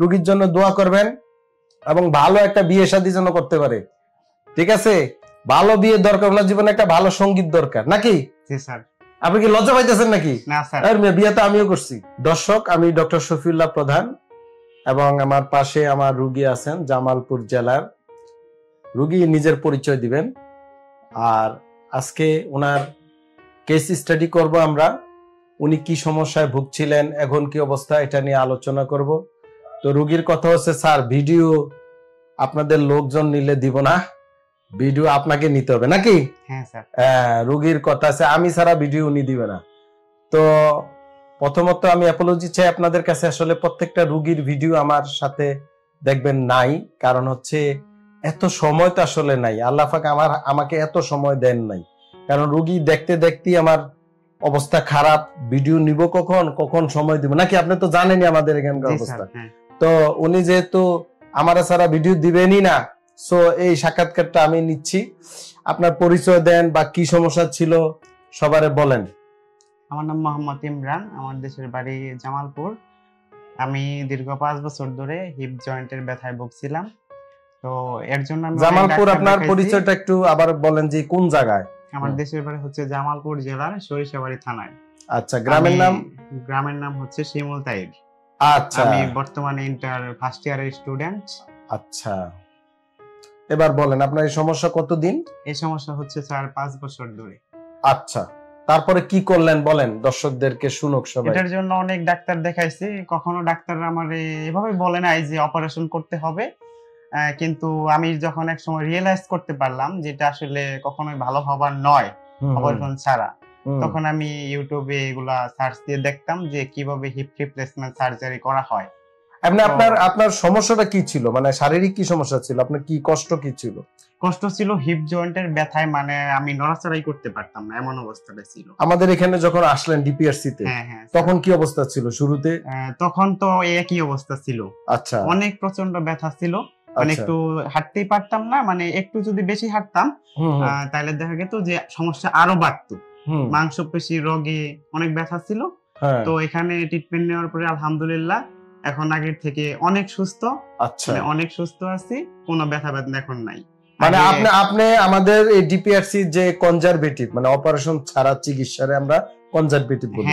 রোগীর জন্য দোয়া করবেন এবং ভালো একটা বিয়ে শাদী যেন করতে পারে, ঠিক আছে? ভালো বিয়ে দরকার, ওনার জীবনে একটা ভালো সঙ্গীত দরকার, নাকি? আপনি কি লজ্জা পাইতেছেন নাকি? বিয়ে তো আমিও করছি। দর্শক, আমি ডক্টর শফিউল্লাহ প্রধান এবং আমার পাশে আমার রুগী আছেন জামালপুর জেলার রুগী, নিজের পরিচয় দিবেন। আর আজকে ওনার কেস স্টাডি করব আমরা, উনি কি সমস্যায় ভুগছিলেন, এখন কি অবস্থা, এটা নিয়ে আলোচনা করব। তো রুগীর কথা হচ্ছে, স্যার ভিডিও আপনাদের লোকজন নিলে দিব না, ভিডিও আপনাকে নিতে হবে, নাকি? হ্যাঁ স্যার। রুগীর কথা আছে আমি সারা ভিডিও উনি দিবে না। তো প্রথমত আমি অ্যাপোলজি চাই আপনাদের কাছে, আসলে প্রত্যেকটা রুগীর ভিডিও আমার সাথে দেখবেন নাই, কারণ হচ্ছে এত সময় তো আসলে নাই, আল্লাহ পাক আমাকে এত সময় দেন নাই, কারণ রুগী দেখতে দেখতেই আমার অবস্থা খারাপ, ভিডিও নিব কখন কখন সময় দিব, নাকি? আপনি তো জানেনই আমাদের এখানকার অবস্থা। তো উনি যেহেতু আমার সারা ভিডিও দিবেনই না, সো এই সাক্ষাৎকারটা আমি নিচ্ছি। আপনার পরিচয় দেন বা কি সমস্যা ছিল সবারে বলেন। আমার নাম মোহাম্মদ ইমরান, আমার দেশের বাড়ি জামালপুর। আমি দীর্ঘ 5 বছর ধরে হিপ জয়েন্টের ব্যথায় ভুগছিলাম। তো এর জন্য আমি জামালপুর। আপনার পরিচয়টা একটু আবার বলেন যে কোন জায়গায়? আমার দেশের বাড়ি হচ্ছে জামালপুর জেলার সরিষাবাড়ি থানায়। আচ্ছা, গ্রামের নাম? গ্রামের নাম হচ্ছে শিমুলতাইদ। আচ্ছা, আমি বর্তমানে ইন্টার ফার্স্ট ইয়ারের স্টুডেন্ট। আচ্ছা, এবার বলেন আপনার এই সমস্যা কতদিন? এই সমস্যা হচ্ছে স্যার 5 বছর ধরে। আচ্ছা, তারপরে কি করলেন বলেন, দর্শকদেরকে শুনুক সবাই। এটার জন্য অনেক ডাক্তার দেখাইছি, কখনো ডাক্তাররা আমারে এভাবে বলে নাই যে অপারেশন করতে হবে, কিন্তু আমি যখন এক সময় রিয়েলাইজ করতে পারলাম যেটা আসলে কখনোই ভালো হবার নয় অপারেশন ছাড়া, তখন আমি ইউটিউবে এগুলা সার্চ দিয়ে দেখতাম যে কিভাবে হিপ রিপ্লেসমেন্ট সার্জারি করা হয়। আপনি আপনার সমস্যাটা কি ছিল, মানে শারীরিক কি সমস্যা ছিল, আপনার কি কষ্ট কি ছিল? কষ্ট ছিল হিপ জয়েন্টের ব্যথায়, মানে আমি নড়াচড়াই করতে পারতাম না, এমন অবস্থাটা ছিল। আমাদের এখানে যখন আসলেন ডিপিআরসি তে, তখন কি অবস্থা ছিল শুরুতে? তখন তো একই অবস্থা ছিল। আচ্ছা, অনেক প্রচন্ড ব্যথা ছিল, মানে একটু হাঁটতেই পারতাম না, মানে একটু যদি বেশি হাঁটতাম তাহলে দেখা গেত যে সমস্যা আরো বাড়তো, মাংসপেশি রোগে অনেক ব্যথা ছিল। তো এখানে ট্রিটমেন্ট নেওয়ার পরে আলহামদুলিল্লাহ এখন আগের থেকে অনেক সুস্থ। আচ্ছা, অনেক সুস্থ আছি, কোনো ব্যথা বেদনা এখন নাই। মানে আপনি আমাদের এই ডিপিআরসি যে কনজারভেটিভ, মানে অপারেশন ছাড়া চিকিৎসারে আমরা কনজারভেটিভ বলি,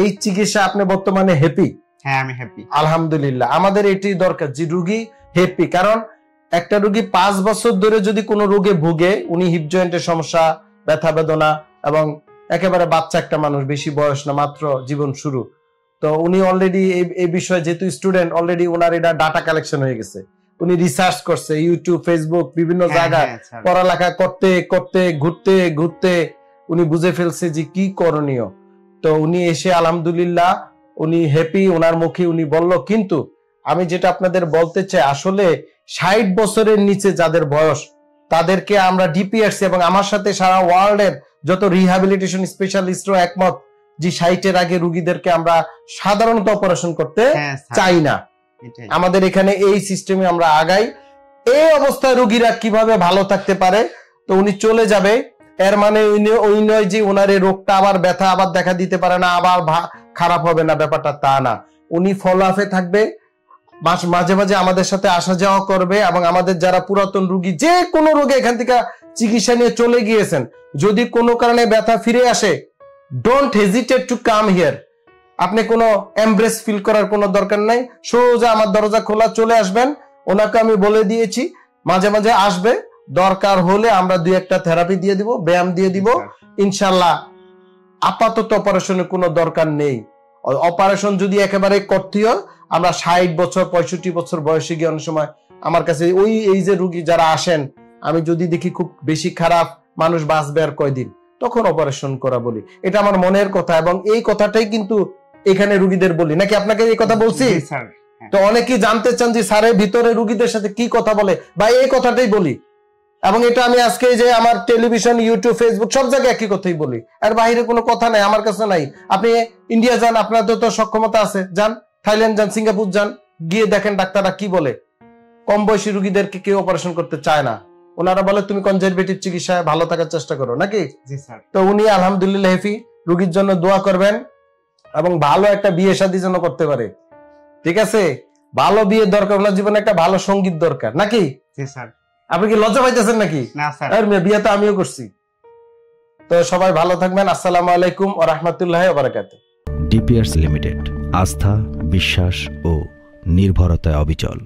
এই চিকিৎসা আপনি বর্তমানে হ্যাপি? হ্যাঁ, আমি হ্যাপি আলহামদুলিল্লাহ। আমাদের এটি দরকার যে রোগী হ্যাপি, কারণ একটা রোগী 5 বছর ধরে যদি কোনো রোগে ভুগে, উনি হিপ জয়েন্টের সমস্যা, ব্যথা বেদনা, এবং একেবারে বাচ্চা একটা মানুষ, বেশি বয়স না, মাত্র জীবন শুরু। তো উনি অলরেডি এই বিষয়ে যেহেতু স্টুডেন্ট, অলরেডি ওনার এটা ডাটা কালেকশন হয়ে গেছে, উনি রিসার্চ করছে ইউটিউব, ফেসবুক, বিভিন্ন জায়গায় পড়ালেখা করতে করতে ঘুরতে ঘুরতে উনি বুঝে ফেলছে যে কি করণীয়। তো উনি এসে আলহামদুলিল্লাহ উনি হ্যাপি, ওনার মুখে উনি বলল। কিন্তু আমি যেটা আপনাদের বলতে চাই, আসলে 60 বছরের নিচে যাদের বয়স, তাদেরকে আমরা ডিপিআরসি, এবং আমার সাথে সারা ওয়ার্ল্ডের যত রিহ্যাবিলিটেশন স্পেশালিস্টরা একমত যে 60-এর আগে রোগীদেরকে আমরা সাধারণত অপারেশন করতে চাই না। আমাদের এখানে এই সিস্টেমে আমরা আগাই। এই অবস্থায় রোগীরা কিভাবে ভালো থাকতে পারে? তো উনি চলে যাবে, এর মানে ওই নয় যে ওনার এই রোগটা আবার ব্যথা আবার দেখা দিতে পারে না, আবার খারাপ হবে না, ব্যাপারটা তা না। উনি ফলো আপে থাকবে, মাঝে মাঝে আমাদের সাথে আসা যাওয়া করবে, এবং আমাদের যারা পুরাতন রোগী যে কোনো রোগে এখান থেকে চিকিৎসা নিয়ে চলে গিয়েছেন, যদি কোনো কারণে ব্যথা ফিরে আসে, don't hesitate to come here. আপনি কোনো এমব্রেস ফিল করার কোনো দরকার নাই, সোজা আমার দরজা খোলা চলে আসবেন। ওনাকে আমি বলে দিয়েছি মাঝে মাঝে আসবে, দরকার হলে আমরা 2-1টা থেরাপি দিয়ে দিব, ব্যায়াম দিয়ে দিব, ইনশাল্লাহ। আপাতত অপারেশনের কোনো দরকার নেই। অপারেশন যদি একেবারে করতে হয়, আমরা 60 বছর 65 বছর বয়সে গিয়ে অনেক সময় আমার কাছে ওই এই যে রুগী যারা আসেন, আমি যদি দেখি খুব বেশি খারাপ, মানুষ বাঁচবে আর কয়দিন, তখন অপারেশন করা বলি। এটা আমার মনের কথা, এবং এই কথাটাই কিন্তু এখানে রুগীদের বলি, নাকি? আপনাকে এই কথা বলছি? তো অনেকেই জানতে চান যে স্যারের ভিতরে রুগীদের সাথে কি কথা বলে, বা এই কথাটাই বলি, এবং এটা আমি আজকে যে আমার টেলিভিশন, ইউটিউব, ফেসবুক সব জায়গায় একই কথাই বলি, আর বাইরে কোনো কথা নাই আমার কাছে নাই। আপনি ইন্ডিয়া যান, আপনার তো সক্ষমতা আছে, যান থাইল্যান্ড, যান সিঙ্গাপুর, যান, গিয়ে দেখেন ডাক্তাররা কি বলে। কম বয়সী রুগীদেরকে কেউ অপারেশন করতে চায় না, ওনারা বলে তুমি কনজারভেটিভ চিকিৎসায় ভালো থাকার চেষ্টা করো, নাকি? তো উনি আলহামদুলিল্লাহ হেফি। রোগীর জন্য দোয়া করবেন এবং ভালো একটা বিয়ে শাদী যেন করতে পারে, ঠিক আছে? ভালো বিয়ে দরকার হলো জীবনে একটা ভালো সঙ্গীত দরকার নাকি? আপনি কি লজ্জা পাইতেছেন নাকি? বিয়ে তো আমিও করছি। তো সবাই ভালো থাকবেন। আসসালামু আলাইকুম ওয়া রাহমাতুল্লাহি ওয়া বারাকাতুহু। ডিপিআরসি লিমিটেড, আস্থা, বিশ্বাস ও নির্ভরতায় অবিচল।